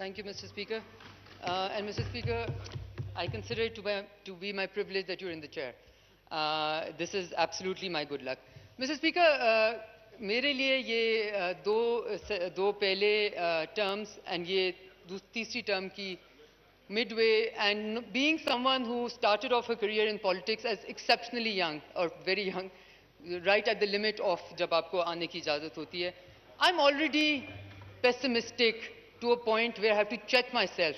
Thank you, Mr. Speaker. And Mr. Speaker, I consider it to be my privilege that you're in the chair. This is absolutely my good luck. Mr. Speaker, मेरे लिए ये दो पहले terms and ये तीसरी term की midway, and being someone who started off her career in politics as exceptionally young, or very young, right at the limit of जब आपको आने की इजाज़त होती है, I'm already pessimistic to a point where I have to check myself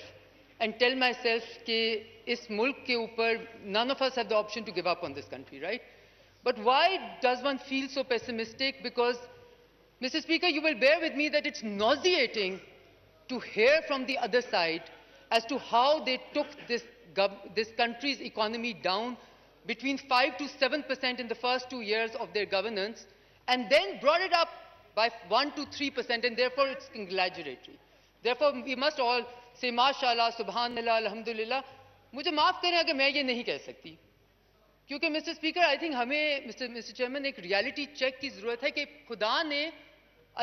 and tell myself कि इस मुल्क के ऊपर none of us have the option to give up on this country, right? But why does one feel so pessimistic? Because, Mr. Speaker, you will bear with me that it's nauseating to hear from the other side as to how they took this country's economy down between 5% to 7% in the first 2 years of their governance, and then brought it up by 1% to 3%, and therefore it's congratulatory. Therefore, we must all say, MashaAllah, Subhanallah, Alhamdulillah. मुझे माफ करें अगर मैं ये नहीं कह सकती, क्योंकि मिस्टर स्पीकर आई थिंक हमें मिस्टर चेयरमैन एक रियलिटी चेक की जरूरत है कि खुदा ने,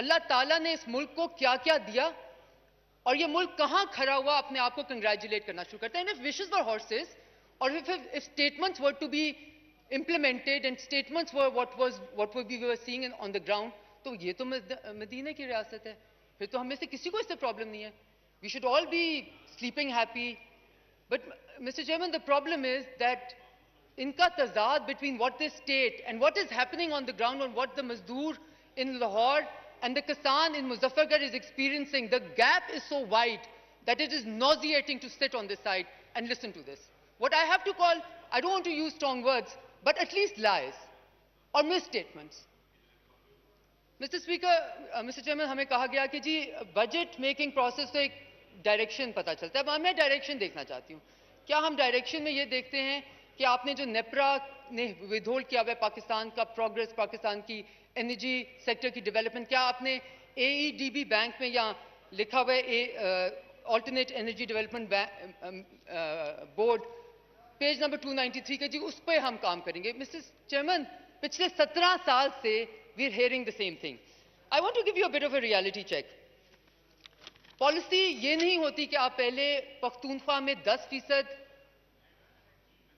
अल्लाह ताला ने इस मुल्क को क्या क्या दिया और ये मुल्क कहाँ खड़ा हुआ अपने आप को कंग्रेचुलेट करना शुरू करता है. And if wishes were horses और if statements were to be implemented and statements were what we were seeing on the ground, तो ये तो मदीना की रियासत है, फिर तो हमें से किसी को इससे प्रॉब्लम नहीं है. We should all be sleeping happy. But, Mr. Chairman, the problem is that inka tazad between what they state and what is happening on the ground, and what the mazdoor in Lahore and the kisan in Muzaffargarh is experiencing, the gap is so wide that it is nauseating to sit on this side and listen to this. What I have to call, I don't want to use strong words, but at least lies or misstatements. Mr. Speaker, Mr. Chairman, हमें कहा गया कि जी budget making process तो एक direction पता चलता है. अब मैं डायरेक्शन देखना चाहती हूँ. क्या हम डायरेक्शन में ये देखते हैं कि आपने जो नेपरा ने विधोल्ड किया हुआ पाकिस्तान का प्रोग्रेस, पाकिस्तान की एनर्जी सेक्टर की डेवलपमेंट, क्या आपने एईडीबी बैंक में या लिखा हुआ alternate energy development board page number 293 के, जी उस पर हम काम करेंगे. मिसेस चेयरमैन, पिछले 17 साल से we are hearing the same thing. I want to give you a bit of a reality check. Policy ये नहीं होती कि आप पहले पख्तूनख्वा में 10%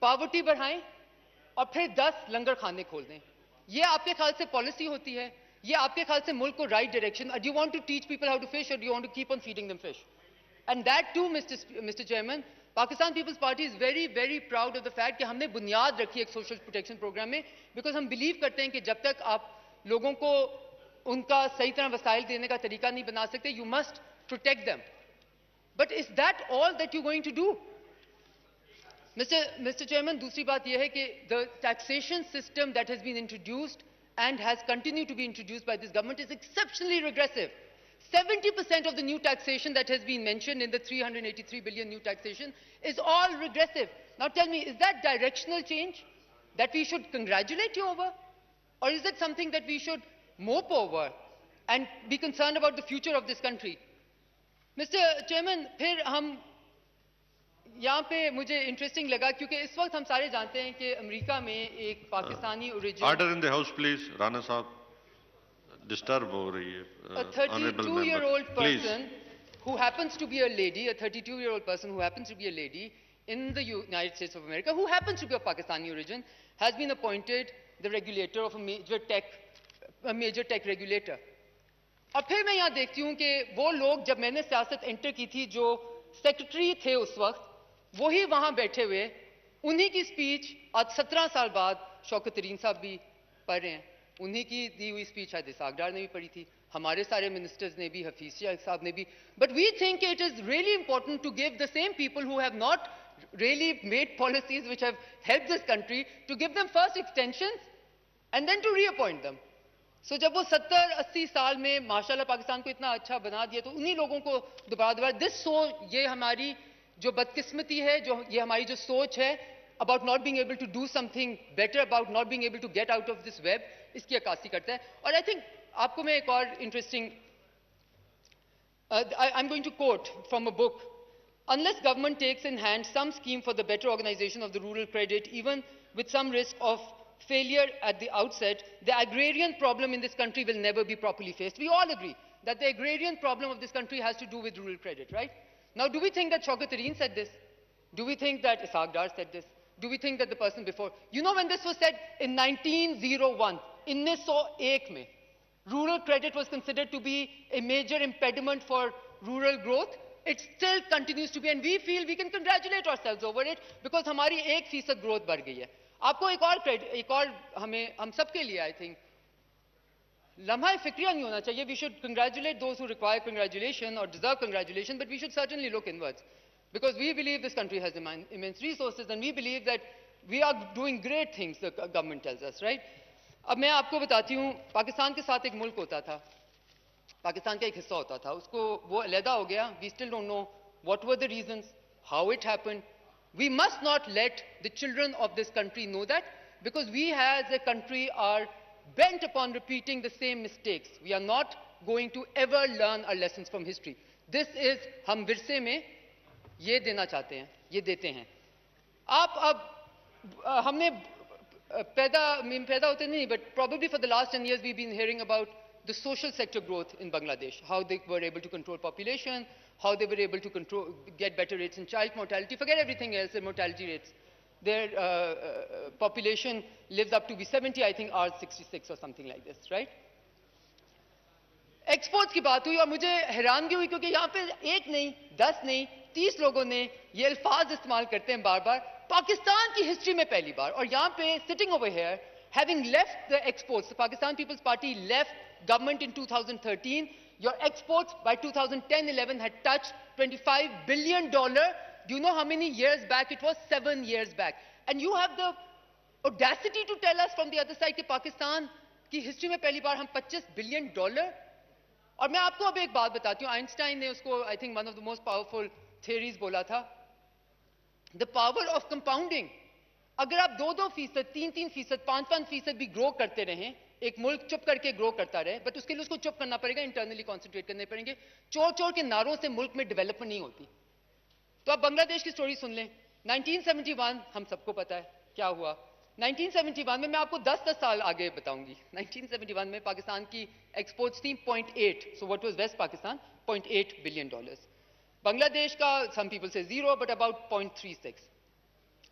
पावर्टी बढ़ाएं और फिर 10 लंगर खाने खोल दें. ये आपके ख्याल से पॉलिसी होती है? ये आपके ख्याल से मुल्क को right direction? Do you want to teach people how to fish और do you want to keep on feeding them fish? And that to Mister chairman, Pakistan Peoples Party is very very proud of the fact कि हमने बुनियाद रखी एक social protection programme में, because हम believe करते हैं कि जब तक आप लोगों को उनका सही तरह वसाइल देने का तरीका नहीं बना सकते, you must protect them. But is that all that you're going to do? Mr. Chairman, दूसरी बात यह है कि the taxation system that has been introduced and has continued to be introduced by this government is exceptionally regressive. 70% of the new taxation that has been mentioned in the 383 billion new taxation is all regressive. Now tell me, is that directional change that we should congratulate you over? Or is it something that we should mope over and be concerned about the future of this country? Mister Chairman, फिर हम यहाँ पे, मुझे interesting लगा क्योंकि इस वक्त हम सारे जानते हैं कि अमेरिका में एक Pakistani origin, order in the house please, Rana साहब डिस्टर्ब हो रही है. 32-year-old person who happens to be a lady, a 32-year-old person who happens to be a lady in the United States of America, who happens to be of Pakistani origin, has been appointed the regulator of a major tech regulator. अब फिर मैं यहाँ देखती हूँ कि वो लोग, जब मैंने सियासत एंटर की थी, जो सेक्रेटरी थे उस वक्त, वही वहाँ बैठे हुए, उन्हीं की स्पीच आज 17 साल बाद शौकत तरीन साहब भी पढ़ रहे हैं. उन्हीं की दी हुई स्पीच शायद इसाकडार ने भी पढ़ी थी, हमारे सारे मिनिस्टर्स ने भी, हफीज शाह साहब ने भी. But we think it is really important to give the same people who have not really made policies which have help this country, to give them first extension and then to reappoint them. So जब वो 70-80 साल में माशाल्लाह पाकिस्तान को इतना अच्छा बना दिया, तो उन्हीं लोगों को दोबारा दिस, सो ये हमारी जो बदकिस्मती है, जो ये हमारी जो सोच है about not being able to do something better, about not being able to get out of this web, इसकी अक्कासी करता है. और आई थिंक आपको मैं एक और interesting, I am going to quote from a book. Unless government takes in hand some scheme for the better organisation of the rural credit, even with some risk of failure at the outset, the agrarian problem in this country will never be properly faced. We all agree that the agrarian problem of this country has to do with rural credit, right? Now, do we think that Shaukat Tarin said this? Do we think that Ishaq Dar said this? Do we think that the person before? You know when this was said? In 1901, 1901 mein, rural credit was considered to be a major impediment for rural growth. It still continues to be, and we feel we can congratulate ourselves over it because हमारी 1% growth बढ़ गई है. आपको एक और credit, एक और हमें, हम सबके लिए आई थिंक लम्हा फिक्रिया नहीं होना चाहिए. We should congratulate those who require congratulation और deserve congratulation, but we should certainly look inwards because we believe this country has immense resources and we believe that we are doing great things, the government tells us, right? Ab main aapko batati hu, Pakistan ke sath ek mulk hota tha, Pakistan ka ek hissa hota tha, usko wo alayda ho gaya. We still don't know what were the reasons, how it happened. We must not let the children of this country know that, because we as a country are bent upon repeating the same mistakes. We are not going to ever learn our lessons from history. This is hum virse mein ये देना चाहते हैं, ये देते हैं आप. अब हमने पैदा होते नहीं, but probably for the last 10 years we've been hearing about the social sector growth in Bangladesh, how they were able to control population, how they were able to get better rates in child mortality, forget everything else, their mortality rates, their population lives up to be 70, I think ours 66 or something like this, right? Exports की बात हुई और मुझे हैरानगी हुई क्योंकि यहाँ पे एक नहीं, 10 नहीं, 30 लोगों ने ये अल्फाज इस्तेमाल करते हैं बार बार, पाकिस्तान की हिस्ट्री में पहली बार. और यहाँ पे sitting over here, having left the exports, the Pakistan Peoples Party left government in 2013, your exports by 2010-11 had touched $25 billion. Do you know how many years back it was? 7 years back. And you have the audacity to tell us from the other side कि पाकिस्तान की history में पहली बार हम $25 billion. और मैं आपको अब एक बात बताती हूं, आइंस्टाइन ने उसको I think one of the most powerful theories बोला था, द पावर ऑफ कंपाउंडिंग. अगर आप 2-2%, 3-3%, 5-5% भी ग्रो करते रहें, एक मुल्क चुप करके ग्रो करता रहे, बट उसके लिए उसको चुप करना पड़ेगा, इंटरनली कॉन्सेंट्रेट करने पड़ेंगे. चोर चोर के नारों से मुल्क में डेवलपमेंट नहीं होती. तो आप बांग्लादेश की स्टोरी सुन लें. 1971 हम सबको पता है क्या हुआ. 1971 में, मैं आपको 10-10 साल आगे बताऊंगी, 1971 में पाकिस्तान की एक्सपोर्ट्स थी 0.8, so what was West Pakistan, $0.8 billion. Bangladesh का सम पीपल से 0 but about 0.36.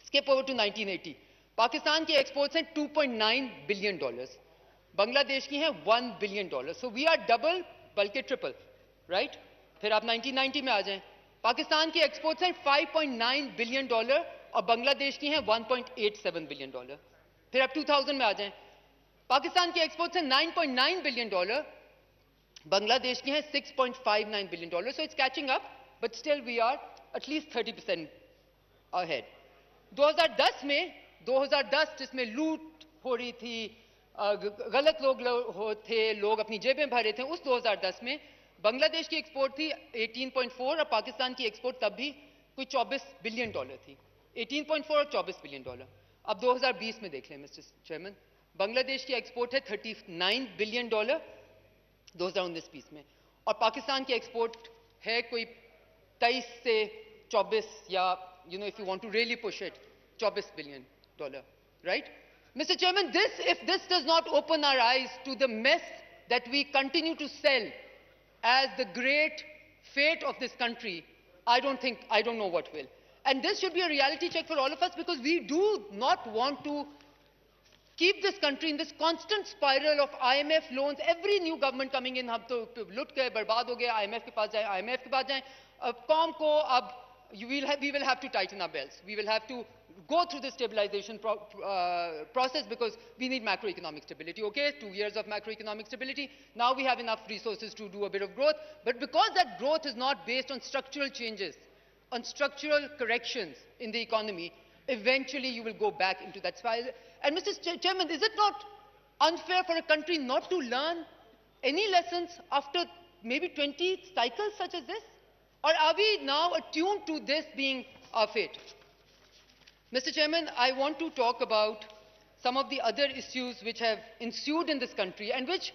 Skip over to 1980, Pakistan की एक्सपोर्ट्स हैं $2.9 billion, बांग्लादेश की हैं $1 billion. So we are double बल्कि ट्रिपल, राइट? फिर आप 1990 में आ जाएं, पाकिस्तान की एक्सपोर्ट्स हैं $5.9 billion और बांग्लादेश की हैं $1.87 billion. फिर आप 2000 में आ जाएं, पाकिस्तान की एक्सपोर्ट्स हैं $9.9 billion, बांग्लादेश की हैं $6.59 billion. So it's catching up, but still we are at least 30% ahead. 2010 में, 2010 जिसमें लूट हो रही थी, गलत लोग थे, लोग अपनी जेबें भर रहे थे, उस 2010 में बांग्लादेश की एक्सपोर्ट थी 18.4 और पाकिस्तान की एक्सपोर्ट तब भी कोई $24 billion थी, 18.4 और $24 billion. अब 2020 में देख लें मिस्टर चेयरमैन, बांग्लादेश की एक्सपोर्ट है $39 billion 2019-20 में और पाकिस्तान की एक्सपोर्ट है कोई 23 से 24, या you know if you want to really push it, $24 billion, right? Mister chairman, this if this does not open our eyes to the mess that we continue to sell as the great fate of this country, I don't know what will. And this should be a reality check for all of us, because we do not want to keep this country in this constant spiral of IMF loans. Every new government coming in, hum to lut gaye, barbaad ho gaye, IMF ke paas jaye. Kaum ko ab we will have to tighten our belts, we will have to go through the stabilization process, because we need macroeconomic stability. Okay, 2 years of macroeconomic stability, now we have enough resources to do a bit of growth, but because that growth is not based on structural changes, on structural corrections in the economy, eventually you will go back into that spiral. And Mr. Chairman, is it not unfair for a country not to learn any lessons after maybe 20 cycles such as this? Or are we now attuned to this being our fate? Mr. Chairman, I want to talk about some of the other issues which have ensued in this country and which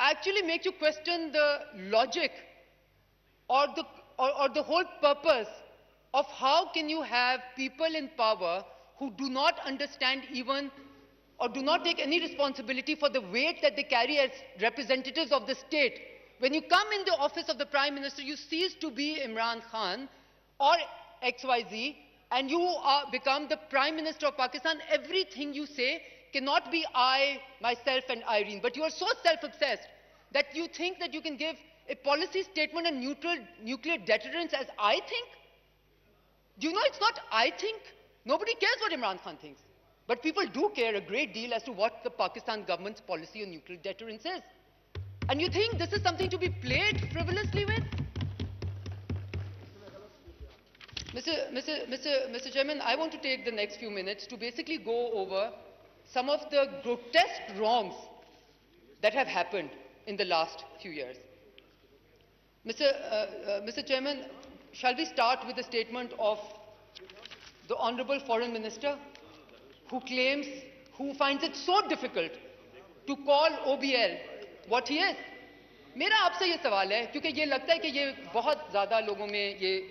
actually make you question the logic or the whole purpose of how can you have people in power who do not understand even or do not take any responsibility for the weight that they carry as representatives of the state when you come in the office of the Prime Minister, you cease to be Imran Khan or XYZ, and you become the Prime Minister of Pakistan. Everything you say cannot be I, myself, and Irene. But you are so self-obsessed that you think that you can give a policy statement on nuclear deterrence as I think. Do you know it's not I think? Nobody cares what Imran Khan thinks. But people do care a great deal as to what the Pakistan government's policy on nuclear deterrence is. And you think this is something to be played frivolously with? Mr. Chairman, I want to take the next few minutes to basically go over some of the grotesque wrongs that have happened in the last few years. Mr. Chairman, shall we start with the statement of the Honourable Foreign Minister, who finds it so difficult to call OBL what he is? मेरा आपसे ये सवाल है, क्योंकि ये लगता है कि ये बहुत ज़्यादा लोगों में ये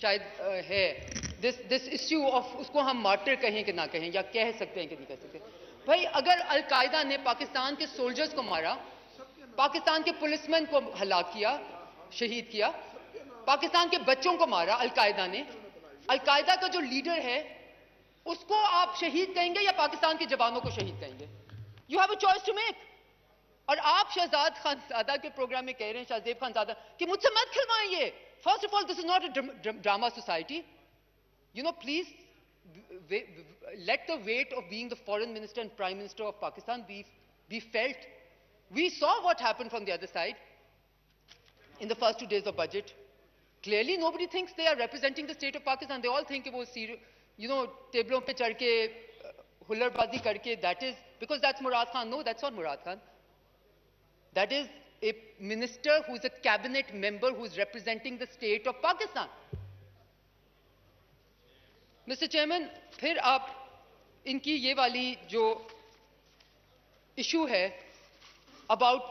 शायद है, this issue of उसको हम मार्टर कहें कि ना कहें, या कह सकते हैं कि नहीं कह सकते। भाई, अगर अलकायदा ने पाकिस्तान के सोल्जर्स को मारा, पाकिस्तान के पुलिसमैन को हलाक किया, शहीद किया, पाकिस्तान के बच्चों को मारा अलकायदा ने, अलकायदा का जो लीडर है उसको आप शहीद कहेंगे या पाकिस्तान के जवानों को शहीद कहेंगे? You have a choice to make. और आप शहजाद खानजादा के प्रोग्राम में कह रहे हैं, शाहजेब खानजादा, कि मुझसे मत खिलवाएं ये। First of all, this is not a drama society. You know, please let the weight of being the foreign minister and prime minister of Pakistan be felt. We saw what happened from the other side in the first 2 days of budget. Clearly, nobody thinks they are representing the state of Pakistan. They all think it was, you know, tablon pe chadh ke hullarbazi karke. That is because that's Murad Khan. No, that's not Murad Khan. That is a minister who is a cabinet member who is representing the state of Pakistan. Mr. Chairman, फिर आप इनकी ये वाली जो issue है about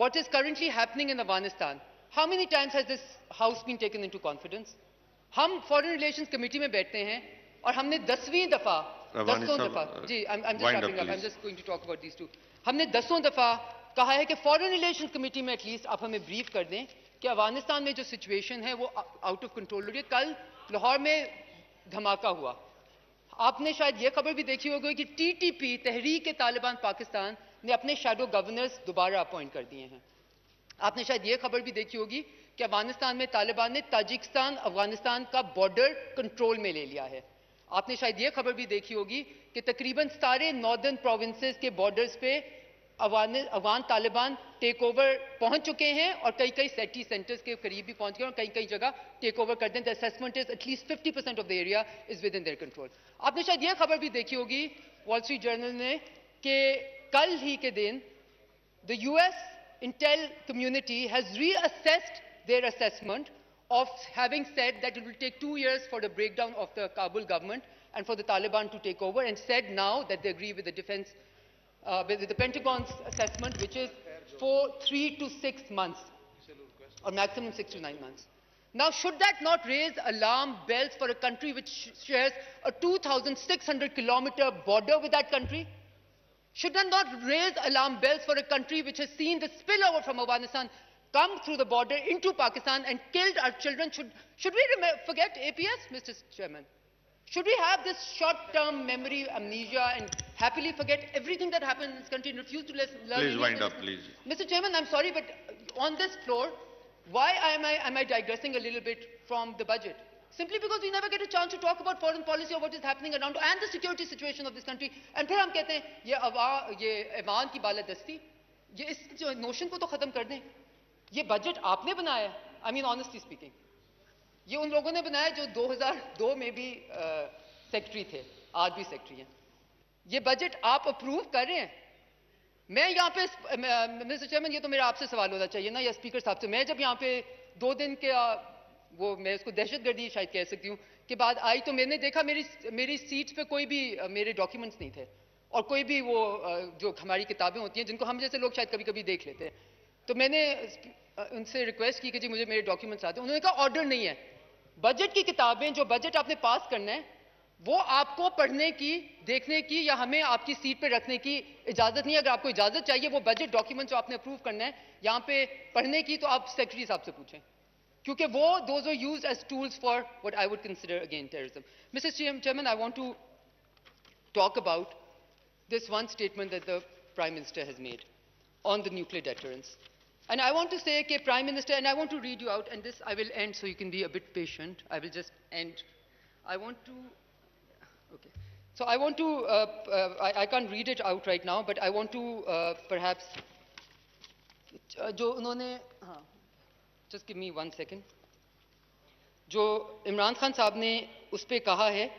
what is currently happening in Afghanistan. How many times has this house been taken into confidence? हम Foreign Relations Committee में बैठते हैं और हमने 10वीं दफा I'm just going to talk about these two. हमने 10वीं दफा कहा है कि Foreign Relations Committee में एटलीस्ट आप हमें ब्रीफ कर दें कि अफगानिस्तान में जो सिचुएशन है वो आउट ऑफ कंट्रोल हो रही है। कल लाहौर में धमाका हुआ, आपने शायद ये खबर भी देखी होगी कि TTP, तहरीक तालिबान पाकिस्तान, ने अपने शैडो गवर्नर्स दोबारा अपॉइंट कर दिए हैं। आपने शायद ये खबर भी देखी होगी कि अफगानिस्तान में तालिबान ने ताजिकिस्तान अफगानिस्तान का बॉर्डर कंट्रोल में ले लिया है। आपने शायद ये खबर भी देखी होगी कि तकरीबन सारे नॉर्दर्न प्रोविंसेस के बॉर्डर्स पे अफगान तालिबान टेक ओवर पहुंच चुके हैं और कई कई सेटी सेंटर्स के करीब भी पहुंच गए और कई कई जगह टेक ओवर कर दें। The assessment is at least 50% of the area is within their control. आपने शायद यह खबर भी देखी होगी वॉल स्ट्रीट जर्नल ने कि कल ही के दिन the US intel community has reassessed their assessment of having said that it will take 2 years for the breakdown of the Kabul government and for the Taliban to take over and said now that they agree with the defence with the Pentagon's assessment, which is for 3 to 6 months, or maximum 6 to 9 months. Now, should that not raise alarm bells for a country which shares a 2,600-kilometer border with that country? Should that not raise alarm bells for a country which has seen the spillover from Afghanistan come through the border into Pakistan and killed our children? Should we forget APS, Mr. Chairman? Should we have this short-term memory amnesia and happily forget everything that happened in this country and refuse to learn? Please wind up, please. Mr. Chairman, I'm sorry, but on this floor, why am I digressing a little bit from the budget? Simply because we never get a chance to talk about foreign policy or what is happening around and the security situation of this country. And फिर हम कहते हैं ये ऐवान की बालादस्ती, ये इस notion को तो खत्म कर दें। ये budget आपने बनाया है, I mean honestly speaking. ये उन लोगों ने बनाया जो 2002 में भी सेक्रेटरी थे, आज भी सेक्रेटरी हैं। ये बजट आप अप्रूव कर रहे हैं। मैं यहाँ पे, मिस्टर चेयरमैन, ये तो मेरा आपसे सवाल होना चाहिए ना, या स्पीकर साहब से। मैं जब यहाँ पे 2 दिन के वो मैं उसको दहशतगर्दी शायद कह सकती हूँ के बाद आई, तो मैंने देखा मेरी सीट पे कोई भी मेरे डॉक्यूमेंट्स नहीं थे और कोई भी वो जो हमारी किताबें होती हैं जिनको हम जैसे लोग शायद कभी कभी देख लेते हैं। तो मैंने उनसे रिक्वेस्ट की कि जी मुझे मेरे डॉक्यूमेंट्स आते हैं। उन्होंने कहा ऑर्डर नहीं है। बजट की किताबें जो बजट आपने पास करना है वो आपको पढ़ने की, देखने की या हमें आपकी सीट पे रखने की इजाजत नहीं है। अगर आपको इजाजत चाहिए वो बजट डॉक्यूमेंट जो आपने अप्रूव करना है यहाँ पे पढ़ने की, तो आप सेक्रेटरी साहब से पूछें, क्योंकि वो those are use as tools for what I would consider again terrorism. Mrs chairman, I want to talk about this one statement that the Prime Minister has made on the nuclear deterrence. And I want to say, okay, Prime Minister, and I want to read you out, and this I will end so you can be a bit patient. I will just end. I want to, okay. So I want to, I can't read it out right now, but I want to perhaps, just give me one second. जो इमरान खान साहब ने उस पर कहा है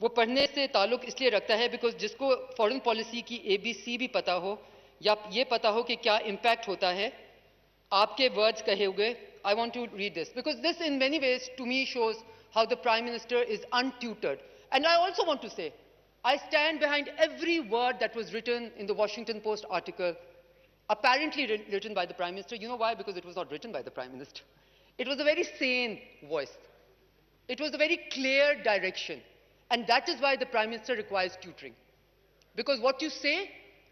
वो पढ़ने से ताल्लुक़ इसलिए रखता है बिकॉज जिसको फॉरेन पॉलिसी की ABC भी पता हो या ये पता हो कि क्या इम्पैक्ट होता है आपके वर्ड्स कहे हुए। I want to read this because this in many ways to me shows how the prime minister is untutored. And I also want to say I stand behind every word that was written in the Washington Post article apparently written by the Prime Minister. You know why? Because it was not written by the Prime Minister. It was a very sane voice. It was a very clear direction. And that is why the Prime Minister requires tutoring, because what you say,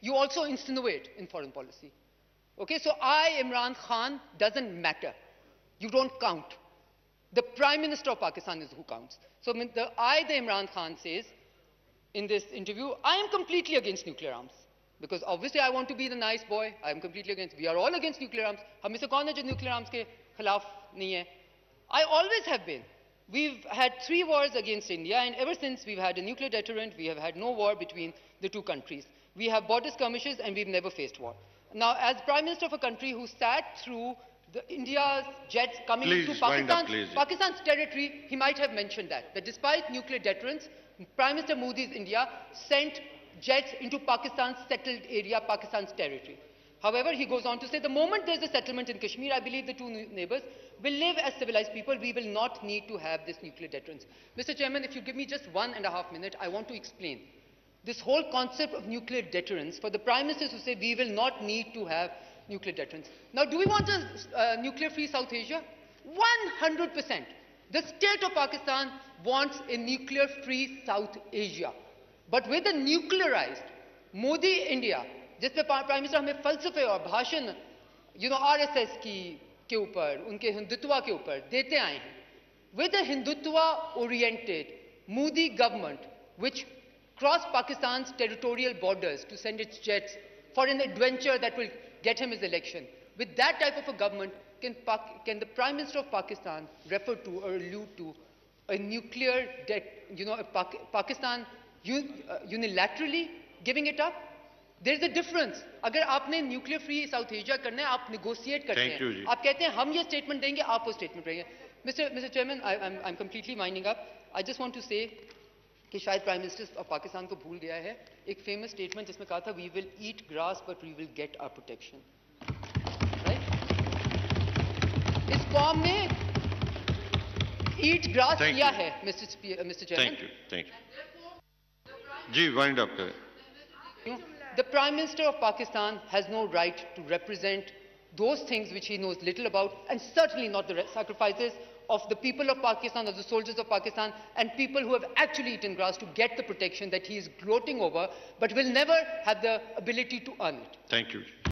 you also insinuate in foreign policy. Okay, so I, Imran Khan, doesn't matter. You don't count. The Prime Minister of Pakistan is who counts. So the Imran Khan says in this interview, I am completely against nuclear arms, because obviously I want to be the nice boy. I am completely against. We are all against nuclear arms. Hum mein se kaun hai jo nuclear arms ke khilaf nahi hai? I always have been. We've had 3 wars against India, and ever since we've had a nuclear deterrent, we have had no war between the 2 countries. We have border skirmishes, and we've never faced war. Now, as Prime Minister of a country who sat through India's jets coming into Pakistan's territory, he might have mentioned that despite nuclear deterrence, Prime Minister Modi's India sent jets into Pakistan's settled area, Pakistan's territory. However, he goes on to say, the moment there's a settlement in Kashmir, I believe the 2 neighbors will live as civilized people. We will not need to have this nuclear deterrence. Mr. Chairman, if you give me just 1.5 minutes, I want to explain this whole concept of nuclear deterrence for the Prime Minister to say we will not need to have nuclear deterrence. Now, do we want a nuclear-free South Asia? 100%. The state of Pakistan wants a nuclear-free South Asia. But with a nuclearized Modi India, जिसमें prime minister हमें फलसफे और भाषण RSS के ऊपर, उनके हिंदुत्व के ऊपर देते आए हैं, with a Hindutva oriented Modi government which cross Pakistan territorial borders to send its jets for an adventure that will get him his election, with that type of a government can the prime minister of Pakistan refer to और allude to a nuclear Pakistan unilaterally giving it up? There is a difference. अगर आपने nuclear free south Asia करना है, आप negotiate करते हैं, आप कहते हैं हम ये स्टेटमेंट देंगे, आप वो स्टेटमेंट देंगे। Mister chairman, I am completely winding up. I just want to say कि शायद प्राइम मिनिस्टर ऑफ पाकिस्तान को भूल गया है एक फेमस स्टेटमेंट जिसमें कहा था, we will eat grass but we will get our protection. Right, इस फॉर्म ने ईट ग्रास किया है। Mister chairman, thank you ji, wind up करें। The Prime Minister of Pakistan has no right to represent those things which he knows little about, and certainly not the sacrifices of the people of Pakistan, of the soldiers of Pakistan, and people who have actually eaten grass to get the protection that he is gloating over, but will never have the ability to earn it. Thank you.